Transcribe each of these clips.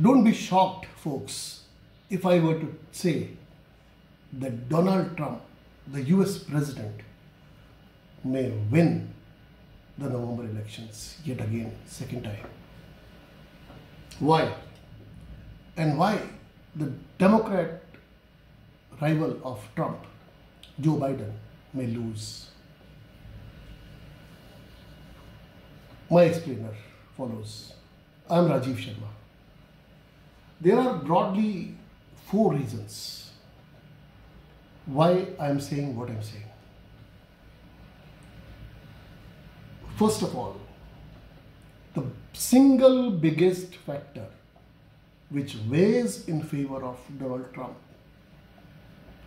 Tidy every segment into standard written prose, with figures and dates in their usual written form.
Don't be shocked, folks, if I were to say that Donald Trump, the US president, may win the November elections yet again, second time. Why? And why the Democrat rival of Trump, Joe Biden, may lose? My explainer follows. I am Rajiv Sharma. There are broadly four reasons why I am saying what I am saying. First of all, the single biggest factor which weighs in favor of Donald Trump,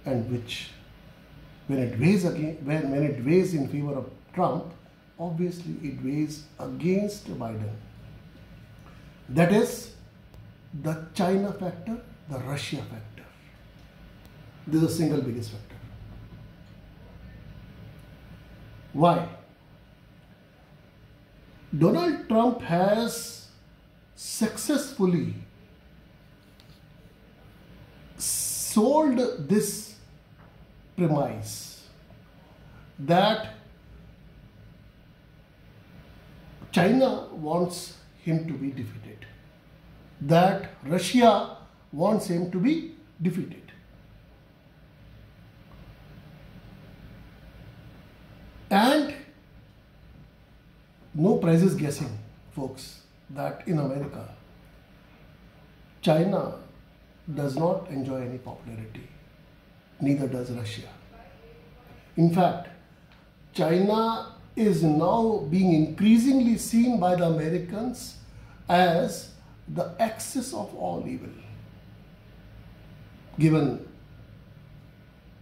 and which when it weighs in favor of Trump, obviously it weighs against Biden. That is the China factor, the Russia factor. This is the single biggest factor. Why? Donald Trump has successfully sold this premise that China wants him to be defeated, that Russia wants him to be defeated. And no prizes guessing, folks, that in America, China does not enjoy any popularity, neither does Russia. In fact, China is now being increasingly seen by the Americans as the axis of all evil. Given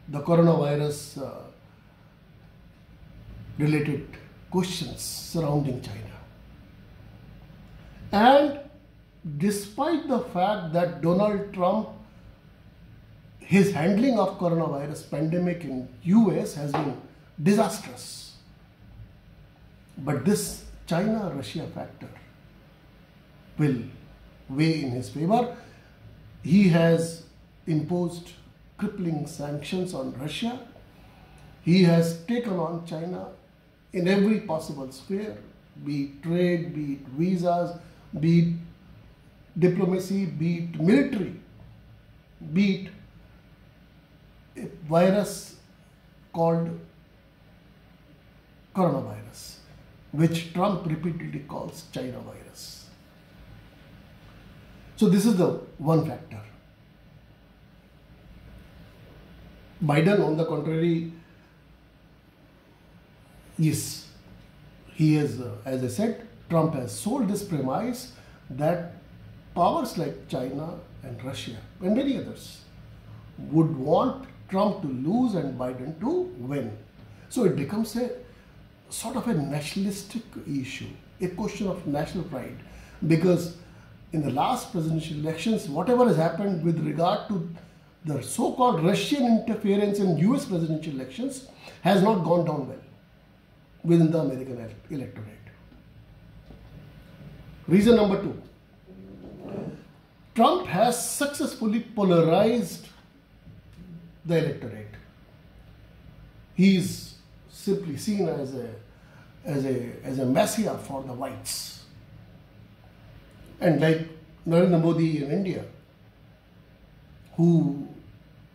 the coronavirus related questions surrounding China, and despite the fact that Donald Trump, his handling of coronavirus pandemic in US has been disastrous, but this China-Russia factor will weigh in his favor. He has imposed crippling sanctions on Russia. He has taken on China in every possible sphere, be it trade, be it visas, be it diplomacy, be it military, be it a virus called coronavirus, which Trump repeatedly calls China virus. So this is the one factor. Biden, on the contrary, yes, he is, as I said, Trump has sold this premise that powers like China and Russia and many others would want Trump to lose and Biden to win. So it becomes a sort of a nationalistic issue, a question of national pride, because in the last presidential elections, whatever has happened with regard to the so-called Russian interference in US presidential elections has not gone down well within the American electorate. Reason number two, Trump has successfully polarized the electorate. He is simply seen as a messiah for the whites. And like Narendra Modi in India, who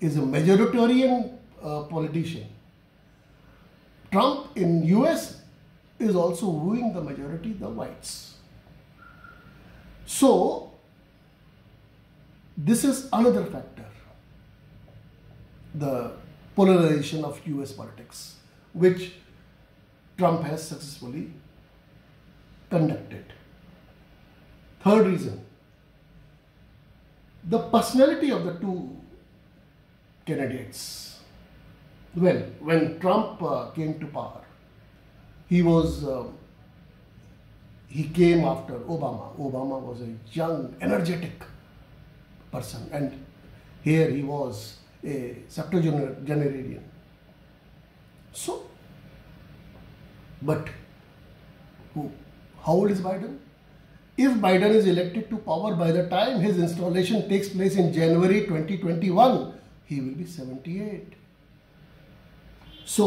is a majoritarian politician, Trump in US is also wooing the majority, the whites. So this is another factor, the polarization of US politics, which Trump has successfully conducted. Third reason, the personality of the two candidates. Well, when Trump came to power, he came after Obama. Obama was a young, energetic person, and here he was a septuagenarian. So, but how old is Biden? if Biden is elected to power by the time his installation takes place in January 2021, he will be 78. So,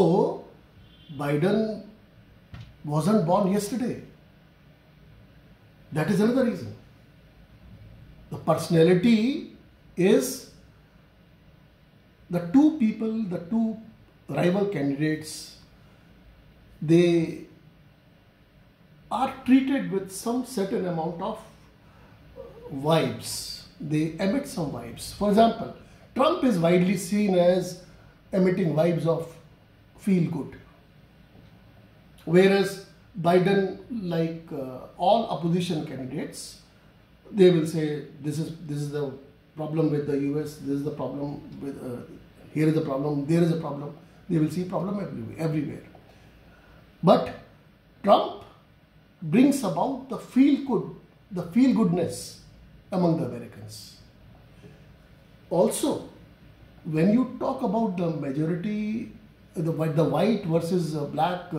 Biden wasn't born yesterday. That is another reason. The personality is the two people, the two rival candidates, they are treated with some certain amount of vibes. They emit some vibes. For example, Trump is widely seen as emitting vibes of feel good, whereas Biden, like all opposition candidates, they will say this is the problem with the US, this is the problem with here is the problem, there is a problem. They will see problem everywhere. But Trump brings about the feel good, the feel goodness among the Americans. Also, when you talk about the majority, the white versus black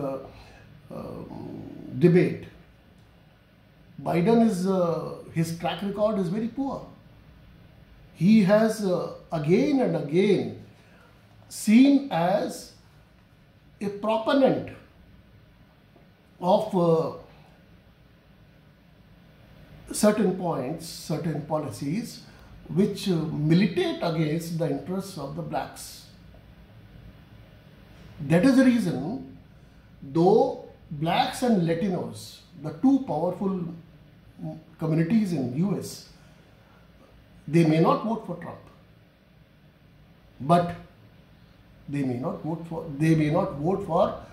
debate, Biden is his track record is very poor. He has again and again seen as a proponent of certain points, certain policies which militate against the interests of the blacks. That is the reason, though blacks and Latinos, the two powerful communities in US, they may not vote for Trump, but they may not vote for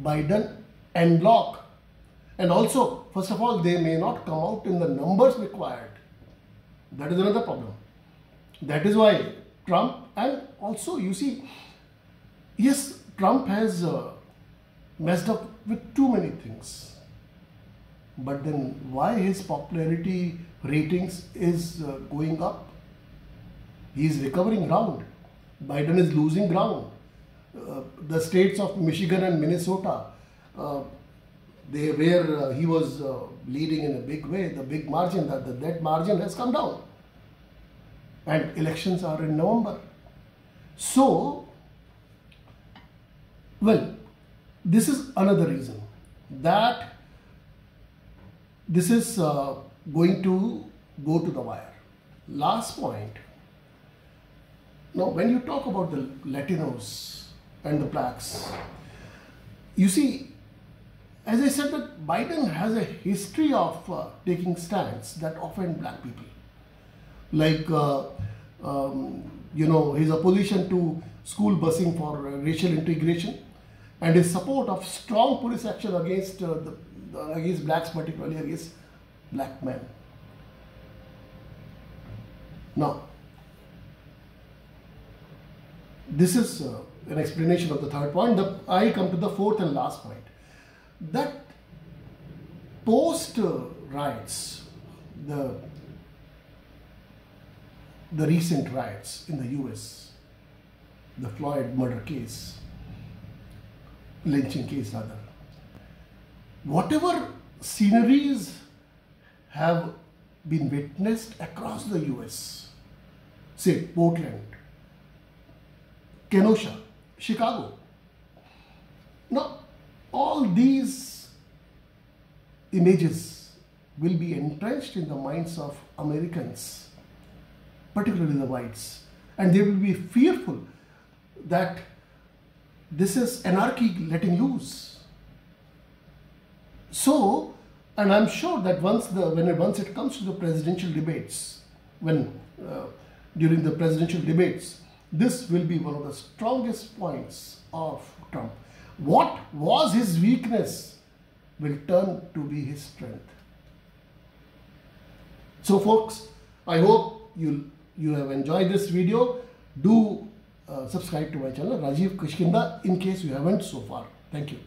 Biden and bloc. And also, first of all, they may not come out in the numbers required. That is another problem. That is why Trump, and also you see, yes, Trump has messed up with too many things. But then why his popularity ratings is going up? He is recovering ground. Biden is losing ground. The states of Michigan and Minnesota, where he was leading in a big way, the big margin, that margin has come down. And elections are in November. So, well, this is another reason that this is going to go to the wire. Last point. Now, when you talk about the Latinos and the blacks, you see, as I said, that Biden has a history of taking stands that offend black people. Like, you know, his opposition to school busing for racial integration, and his support of strong police action against against blacks, particularly against black men. Now, this is an explanation of the third point. I come to the fourth and last point. That post riots, the recent riots in the US, the Floyd murder case, lynching case rather, whatever sceneries have been witnessed across the US, say Portland, Kenosha, Chicago. Now, all these images will be entrenched in the minds of Americans, particularly the whites, and they will be fearful that this is anarchy letting loose. So, and I'm sure that once it comes to the presidential debates, during the presidential debates, this will be one of the strongest points of Trump. What was his weakness will turn to be his strength. So folks, I hope you have enjoyed this video. Do subscribe to my channel, Rajeev Kishkindha, in case you haven't so far. Thank you.